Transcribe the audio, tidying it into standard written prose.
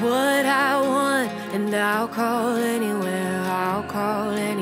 What I want, and I'll call anywhere, I'll call anywhere.